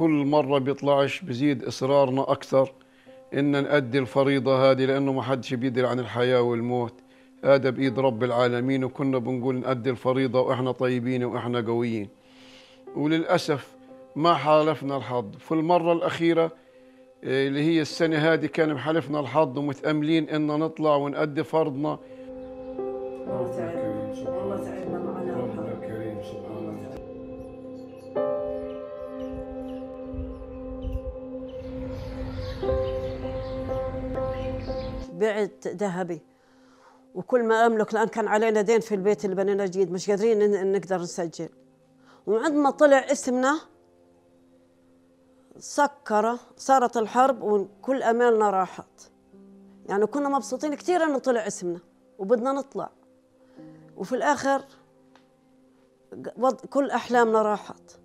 كل مرة بيطلعش بزيد إصرارنا أكثر إن نأدي الفريضة هذه، لأنه ما حدش بيدري عن الحياة والموت، هذا بإيد رب العالمين، وكنا بنقول نأدي الفريضة وإحنا طيبين وإحنا قويين، وللأسف ما حالفنا الحظ. في المرة الأخيرة اللي هي السنة هذه كان بحلفنا الحظ ومتأملين إن نطلع ونأدي فرضنا. الله تعالى الله تعالى معنا ربنا كريم سبحانه. بعت ذهبي وكل ما أملك، لأن كان علينا دين في البيت اللي بنينا جديد مش قادرين إن نقدر نسجل، وعندما طلع اسمنا صارت الحرب وكل أمالنا راحت. يعني كنا مبسوطين كثير إنه طلع اسمنا وبدنا نطلع، وفي الآخر كل أحلامنا راحت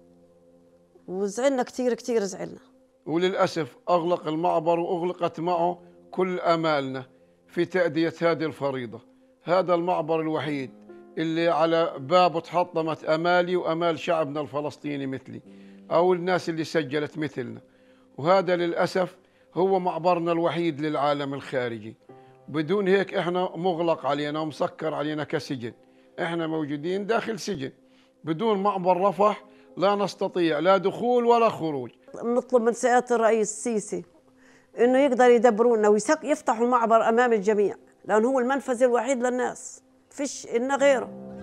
وزعلنا كثير كثير زعلنا. وللأسف أغلق المعبر وأغلقت معه كل أمالنا في تأدية هذه الفريضة. هذا المعبر الوحيد اللي على بابه تحطمت أمالي وأمال شعبنا الفلسطيني مثلي أو الناس اللي سجلت مثلنا، وهذا للأسف هو معبرنا الوحيد للعالم الخارجي. بدون هيك إحنا مغلق علينا ومسكر علينا كسجن، إحنا موجودين داخل سجن. بدون معبر رفح لا نستطيع لا دخول ولا خروج. نطلب من سيادة الرئيس السيسي إنه يقدر يدبرونا ويفتحوا المعبر أمام الجميع، لأن هو المنفذ الوحيد للناس، فيش إنه غيره.